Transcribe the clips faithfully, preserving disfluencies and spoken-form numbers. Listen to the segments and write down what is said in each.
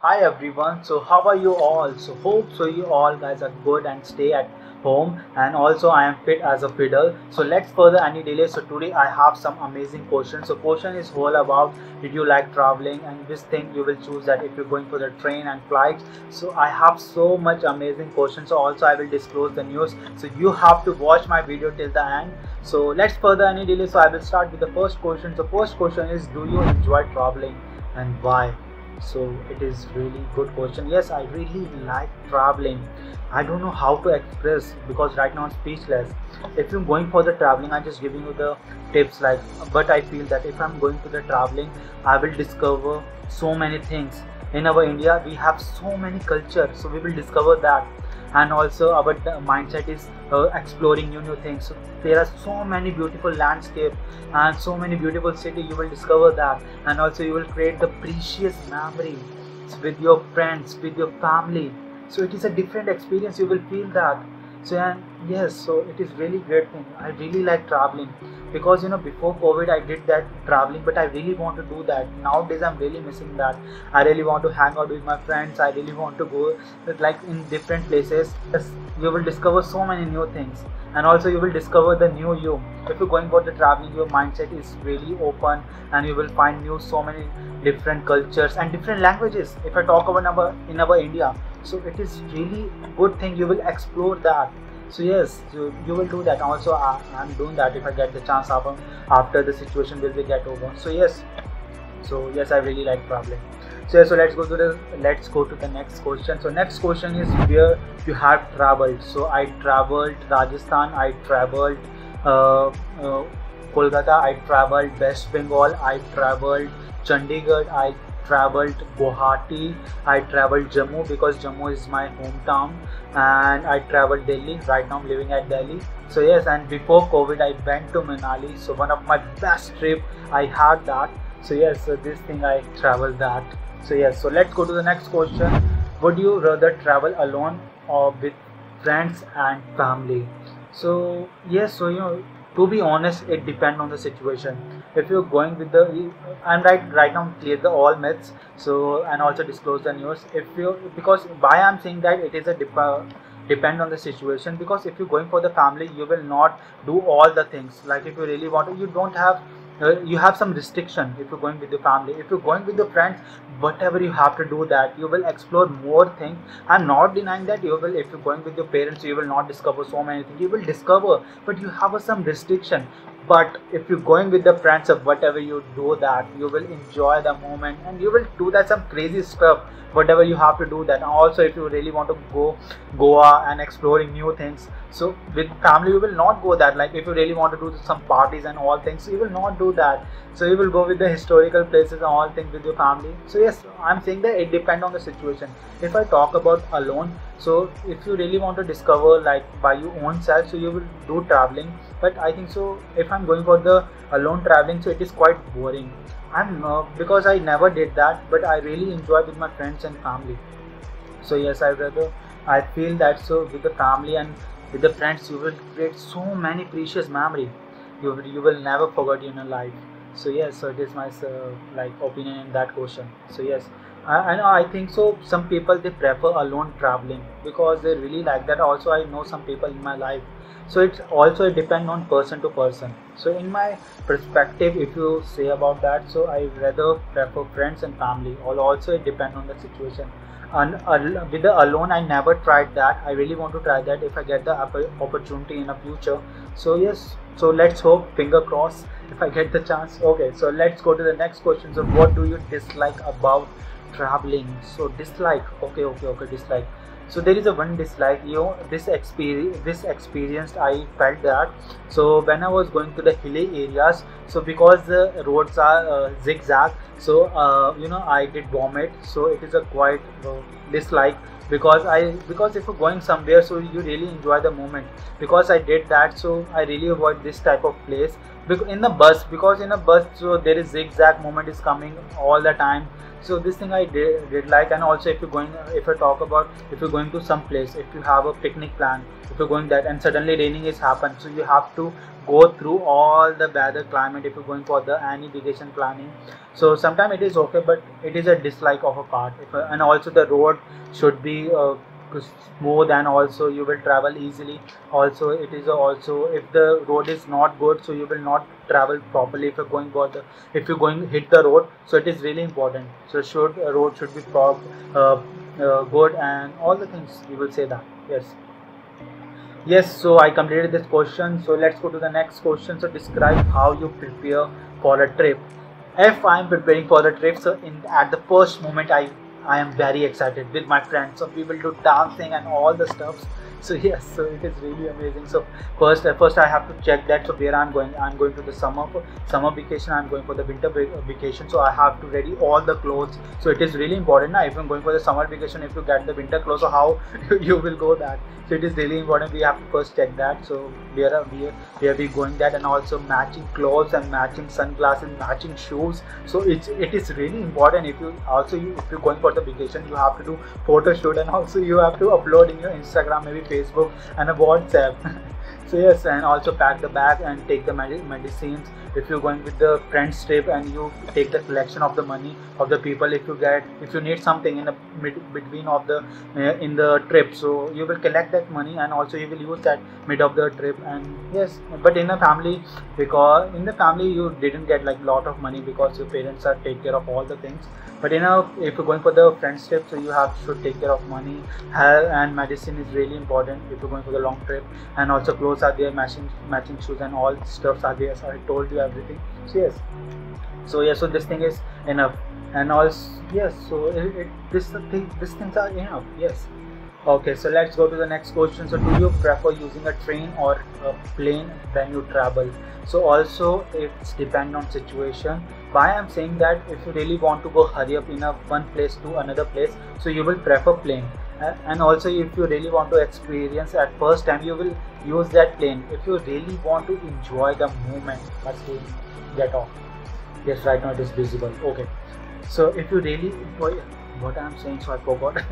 Hi everyone, so how are you all? So hope so you all guys are good and stay at home, and also I am fit as a fiddle. So let's further any delay. So today I have some amazing questions. So question is whole about did you like traveling and which thing you will choose that if you're going for the train and flight. So I have so much amazing questions. So also I will disclose the news, so you have to watch my video till the end. So let's further any delay. So I will start with the first question. So first question is, do you enjoy traveling and why? So it is really good question. Yes, I really like traveling. I don't know how to express because right now I'm speechless. If you're going for the traveling, I'm just giving you the tips, like, but I feel that if I'm going for the traveling, I will discover so many things. In our India, we have so many cultures, so we will discover that. And also our mindset is uh, exploring new new things. So there are so many beautiful landscapes and so many beautiful cities, you will discover that. And also you will create the precious memories with your friends, with your family. So it is a different experience, you will feel that. So and yes, so it is really great thing. I really like traveling because you know before COVID I did that traveling, but I really want to do that nowadays. I'm really missing that. I really want to hang out with my friends. I really want to go like in different places. You will discover so many new things, and also you will discover the new you. If you're going for the traveling, your mindset is really open and you will find new so many different cultures and different languages. If I talk about our, in our India, so it is really good thing, you will explore that. So yes, you, you will do that. Also I am doing that if I get the chance after, after the situation will be get over. So yes, so yes, I really like traveling. So yes, so let's go to the let's go to the next question. So next question is, where you have traveled? So I traveled Rajasthan, I traveled uh, uh, Kolkata, I traveled West Bengal, I traveled Chandigarh, I traveled Guwahati, I traveled Jammu because Jammu is my hometown, and I traveled Delhi. Right now I'm living at Delhi. So yes, and before COVID I went to Manali. So one of my best trip I had that. So yes, so this thing I traveled that. So yes, so let's go to the next question. Would you rather travel alone or with friends and family? So yes, so you know, to be honest, it depends on the situation. If you're going with the, I'm right right now clear the all myths, so and also disclose the news. If you, because why I'm saying that it is a dip, uh, depend on the situation, because if you're going for the family, you will not do all the things. Like if you really want to, you don't have, uh, you have some restriction if you're going with the family. If you're going with the friends, whatever you have to do that, you will explore more things. I'm not denying that you will, if you're going with your parents, you will not discover so many things. You will discover, but you have uh, some restriction. But if you're going with the friends of whatever you do that, you will enjoy the moment and you will do that some crazy stuff, whatever you have to do that. Also, if you really want to go Goa and exploring new things, so with family you will not go that. Like if you really want to do some parties and all things, so you will not do that. So you will go with the historical places and all things with your family. So yes, I'm saying that it depends on the situation. If I talk about alone, so if you really want to discover like by your own self, so you will do traveling. But I think so if I'm going for the alone traveling, so it is quite boring. I'm uh, because I never did that, but I really enjoy with my friends and family. So yes, I rather I feel that so with the family and with the friends, you will create so many precious memories. You will, you will never forget in your life. So yes, so it is my uh, like opinion in that question. So yes, I know I think so some people they prefer alone traveling because they really like that. Also I know some people in my life. So it's also it depends on person to person. So in my perspective, if you say about that, so I rather prefer friends and family. Or also it depends on the situation. And uh, with the alone, I never tried that. I really want to try that if I get the opportunity in the future. So yes, so let's hope, finger crossed, if I get the chance. Okay, so let's go to the next question. So what do you dislike about traveling? So dislike, okay, okay, okay, dislike. So there is a one dislike, you know, this experience this experienced I felt that. So when I was going to the hilly areas, so because the roads are uh, zigzag, so uh, you know I did vomit. So it is a quite uh, dislike because I because if you're going somewhere, so you really enjoy the moment. Because I did that, so I really avoid this type of place. in the bus, because in a bus so there is zigzag movement is coming all the time. So this thing I did, did like. And also if you're going, if I talk about if you're going to some place, if you have a picnic plan, if you're going that and suddenly raining is happened, so you have to go through all the weather climate if you're going for the any vacation planning. So sometimes it is okay, but it is a dislike of a part. If, uh, and also the road should be uh, smooth, and also you will travel easily. Also it is also if the road is not good, so you will not travel properly if you're going for the if you're going hit the road. So it is really important. So should uh, road should be prop, uh, uh, good and all the things you will say that. Yes. Yes, so I completed this question. So let's go to the next question. So describe how you prepare for a trip. If I am preparing for a trip, so in at the first moment I I am very excited with my friends. So we will do dancing and all the stuffs. So yes, so it is really amazing. So first, uh, first I have to check that. So where I'm going, I'm going to the summer for summer vacation. I'm going for the winter vacation. So I have to ready all the clothes. So it is really important. Now, if I'm going for the summer vacation, if you get the winter clothes, so how you will go that. So it is really important. We have to first check that. So where are we? Where are we going? That and also matching clothes and matching sunglasses, matching shoes. So it's it is really important. If you also you, if you're going for the vacation, you have to do photo shoot and also you have to upload in your Instagram, maybe Facebook and a WhatsApp. So yes, and also pack the bag and take the med medicines if you're going with the friends trip, and you take the collection of the money of the people. If you get if you need something in the mid between of the uh, in the trip, so you will collect that money and also you will use that mid of the trip. And yes, but in a family, because in the family you didn't get like lot of money because your parents are take care of all the things. But you know, if you're going for the friends trip, so you have to take care of money, health and medicine is really important if you're going for the long trip. And also clothes are there, matching matching shoes and all stuffs are there. So I told you everything. So yes, so yes, so this thing is enough. And also yes, so it, it, this thing, these things are enough. Yes. Okay, so let's go to the next question. So do you prefer using a train or a plane when you travel? So also it's depend on situation. Why I'm saying that, if you really want to go hurry up in a one place to another place, so you will prefer plane. And also if you really want to experience at first time, you will use that plane. If you really want to enjoy the moment, must get off. Yes, right now it is visible. Okay, so if you really enjoy what I'm saying, so I forgot.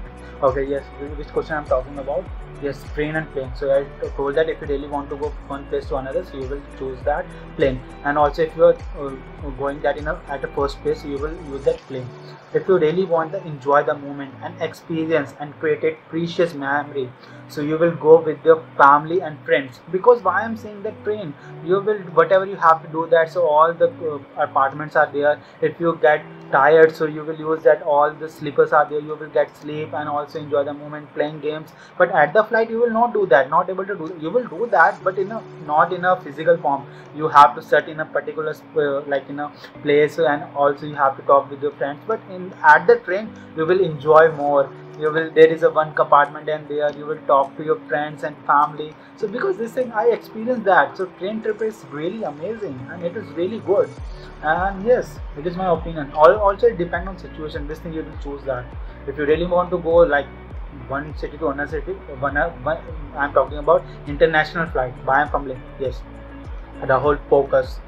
Okay, yes, which question I'm talking about? Yes, train and plane. So I told that if you really want to go one place to another, so you will choose that plane. And also if you are uh, going that in a, at a first place, you will use that plane. If you really want to enjoy the moment and experience and create a precious memory, so you will go with your family and friends. Because why I'm saying that train, you will whatever you have to do that. So all the uh, apartments are there. If you get tired, so you will use that all the sleepers are there. You will get sleep and also enjoy the moment playing games. But at the flight you will not do that, not able to do. You will do that, but in a not in a physical form. You have to sit in a particular uh, like in a place, and also you have to talk with your friends. But in at the train you will enjoy more. You will there is a one compartment, and there you will talk to your friends and family. So because this thing I experienced that. So train trip is really amazing and it is really good. And yes, it is my opinion. Also it depends on situation. This thing you will choose that. If you really want to go like one city to another city, one, one I'm talking about international flight. Why I'm fumbling? Yes, the whole focus.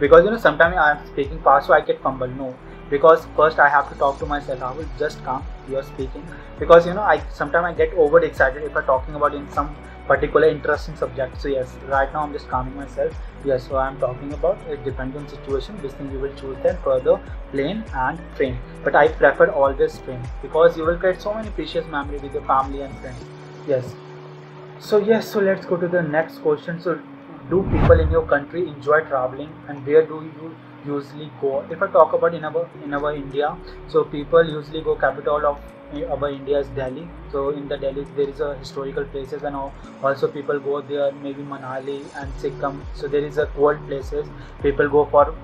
Because you know sometimes I'm speaking fast, so I get fumble. No. Because first I have to talk to myself. I will just calm. You are speaking. Because you know I sometimes I get over excited if I'm talking about in some particular interesting subject. So yes, right now I'm just calming myself. Yes, so I'm talking about it depends on situation. This thing you will choose then further plane and train. But I prefer always train because you will get so many precious memory with your family and friends. Yes. So yes, so let's go to the next question. So do people in your country enjoy traveling, and where do you usually go? If I talk about in our in our India, so people usually go capital of our India is Delhi. So in the Delhi there is a historical places, and also people go there maybe Manali and Sikkim. So there is a cold places. People go for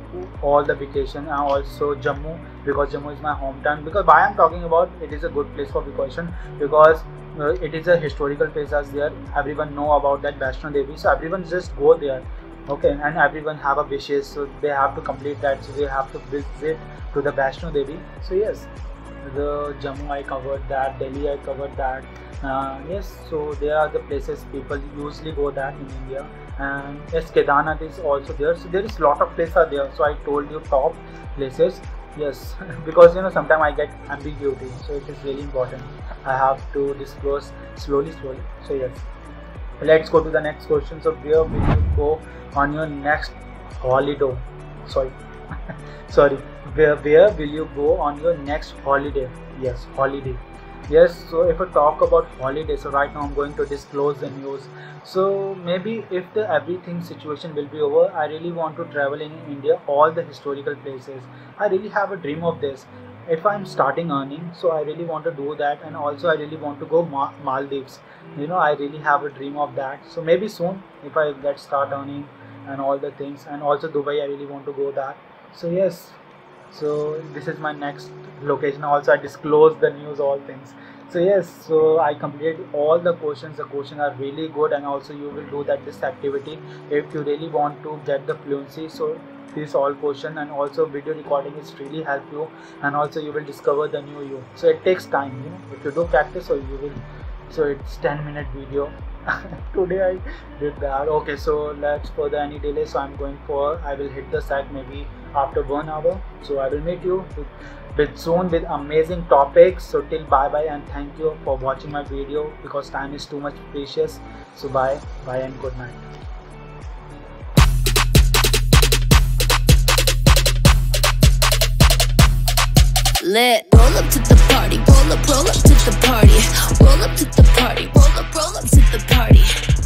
all the vacation, and also Jammu, because Jammu is my hometown. Because why I'm talking about it is a good place for vacation, because uh, it is a historical place as there. Everyone know about that Vaishno Devi, so everyone just go there. Okay, and everyone have a wishes, so they have to complete that. So they have to visit to the Vaishno Devi. So yes, the Jammu I covered that, Delhi I covered that, Uh, yes, so there are the places people usually go there in India, and yes, Kedarnath is also there. So there is lot of places are there. So I told you top places. Yes, because you know sometimes I get ambiguity, so it is really important. I have to disclose slowly, slowly. So yes, let's go to the next question. So where will you go on your next holiday? Sorry, sorry. Where where will you go on your next holiday? Yes, holiday. Yes, so if I talk about holidays, so right now I'm going to disclose the news. So maybe if the everything situation will be over, I really want to travel in India, all the historical places. I really have a dream of this. If I'm starting earning, so I really want to do that, and also I really want to go Ma Maldives. You know, I really have a dream of that. So maybe soon, if I get start earning and all the things, and also Dubai, I really want to go there. So yes. So this is my next location. Also, I disclose the news, all things. So yes, so I completed all the questions. The questions are really good, and also you will do that this activity if you really want to get the fluency. So this all question, and also video recording is really help you, and also you will discover the new you. So it takes time, you know. If you do practice, so you will. So it's ten minute video. Today I did that. Okay, so let's further any delay. So I'm going for. I will hit the sack maybe after one hour. So I will meet you with, with soon with amazing topics. So till bye bye, and thank you for watching my video, because time is too much precious. So bye bye and good night. Lit. Roll up to the party, roll up, roll up to the party, roll up to the party, roll up, roll up to the party.